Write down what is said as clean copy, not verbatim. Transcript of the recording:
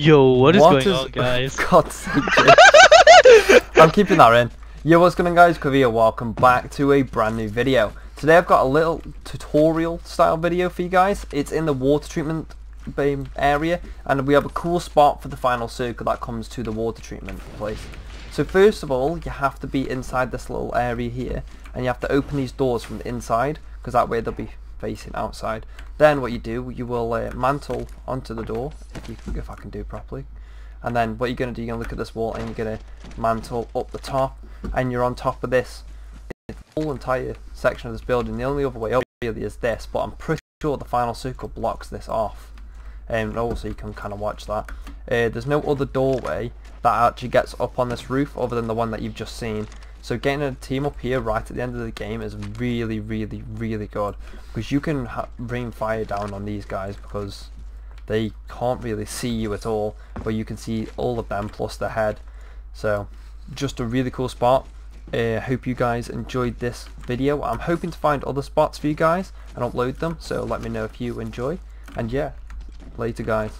Yo, what is going on, guys? God's sake. I'm keeping that in. Yo, what's going on, guys? Qwiv here. Welcome back to a brand new video. Today I've got a little tutorial style video for you guys. It's in the water treatment area, and we have a cool spot for the final circle that comes to the water treatment place. So first of all, you have to be inside this little area here, and you have to open these doors from the inside, because that way they'll be facing outside. Then what you do, you will mantle onto the door, if I can do it properly. And then what you're going to do, you're going to look at this wall and you're going to mantle up the top, and you're on top of this whole entire section of this building. The only other way up really is this, but I'm pretty sure the final circle blocks this off. And also you can kind of watch that. There's no other doorway that actually gets up on this roof other than the one that you've just seen. So getting a team up here right at the end of the game is really, really, really good, because you can rain fire down on these guys because they can't really see you at all, but you can see all of them plus their head. So just a really cool spot. I hope you guys enjoyed this video. I'm hoping to find other spots for you guys and upload them, so let me know if you enjoy. And yeah, later guys.